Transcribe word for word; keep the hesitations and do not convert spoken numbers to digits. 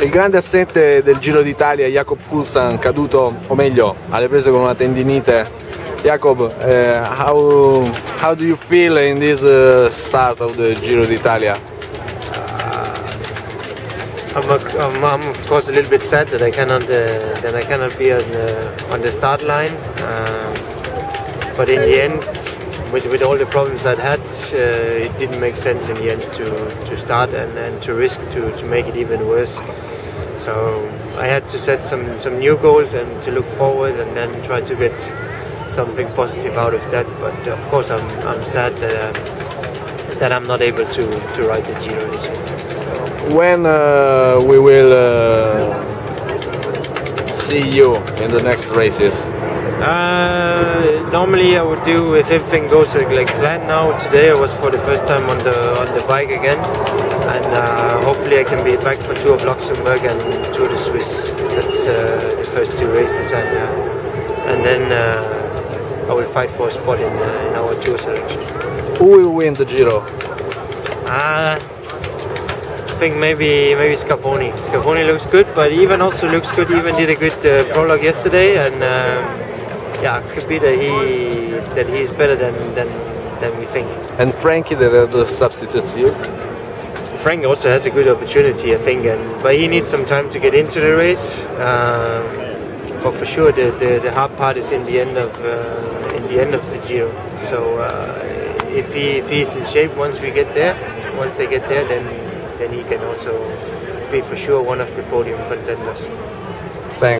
Il grande assente del Giro d'Italia, Jakob Fuglsang, caduto, o meglio, alle prese con una tendinite. Jakob, uh, how how do you feel in this uh, start of the Giro d'Italia? Uh, I'm, I'm, I'm of course a little bit sad that I cannot uh, that I cannot be on the, on the start line. Uh, but in the end, with with all the problems I'd had, uh, it didn't make sense in the end to to start and, and to risk to to make it even worse. So I had to set some some new goals and to look forward and then try to get something positive out of that, but of course I'm, I'm sad that I'm, that I'm not able to, to ride the Giro this year. When uh, we will uh, see you in the next races? Uh, normally I would do, if everything goes like planned now, today I was for the first time on the, on the bike again, and uh, hopefully I can be back for Tour of Luxembourg and Tour de Suisse. That's uh, the first two races, and, uh, and then uh, I will fight for a spot in, uh, in our Tour selection. Who will win the Giro? Uh, I think maybe maybe Scarponi. Scarponi looks good, but even also looks good. Even did a good uh, prologue yesterday, and um, yeah, could be that he that he is better than than than we think. And Frankie, the, the substitute here. Frank also has a good opportunity, I think, and but he needs some time to get into the race. Um, But for sure, the, the the hard part is in the end of uh, in the end of the Giro. So uh, if he if he's in shape, once we get there, once they get there, then then he can also be for sure one of the podium contenders.